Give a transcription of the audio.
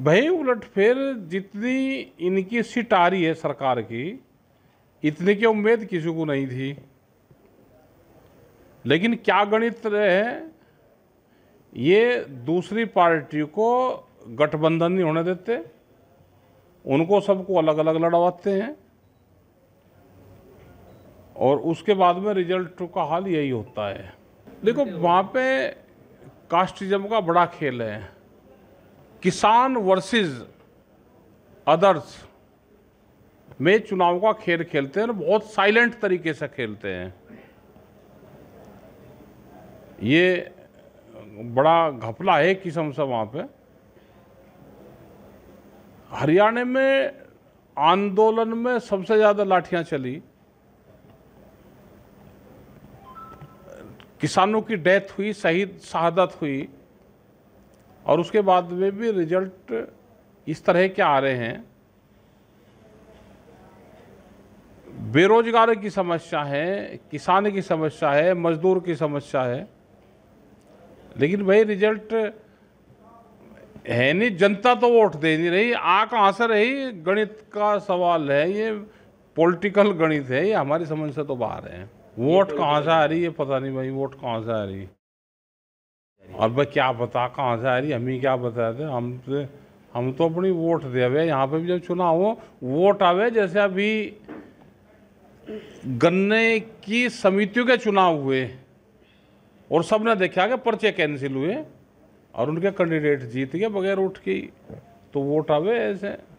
वही उलटफेर जितनी इनकी सीट आ रही है सरकार की, इतनी की उम्मीद किसी को नहीं थी। लेकिन क्या गणित रहे, ये दूसरी पार्टी को गठबंधन नहीं होने देते, उनको सबको अलग अलग लड़वाते हैं और उसके बाद में रिजल्ट का हाल यही होता है। देखो वहाँ पे कास्टिज्म का बड़ा खेल है, किसान वर्सेस अदर्स में चुनाव का खेल खेलते हैं और बहुत साइलेंट तरीके से खेलते हैं। ये बड़ा घपला है किस्म से। वहाँ पे हरियाणा में आंदोलन में सबसे ज़्यादा लाठियाँ चली, किसानों की डेथ हुई, शहीद शहादत हुई, और उसके बाद में भी रिजल्ट इस तरह के आ रहे हैं। बेरोजगारी की समस्या है, किसान की समस्या है, मजदूर की समस्या है, लेकिन भाई रिजल्ट है नहीं, जनता तो वोट दे नहीं रही। आ कहाँ से रही, गणित का सवाल है, ये पॉलिटिकल गणित है, ये हमारी समझ से तो बाहर है। वोट कहाँ से आ रही है पता नहीं भाई, वोट कहाँ से आ रही, और भाई क्या पता कहाँ से आ रही, हम ही क्या बताते हैं, हम तो अपनी वोट दे हुए। यहाँ पर भी जब चुनाव हो वोट आवे, जैसे अभी गन्ने की समितियों के चुनाव हुए और सबने देखा कि पर्चे कैंसिल हुए और उनके कैंडिडेट जीत गए बगैर उठ की, तो वोट आवे ऐसे।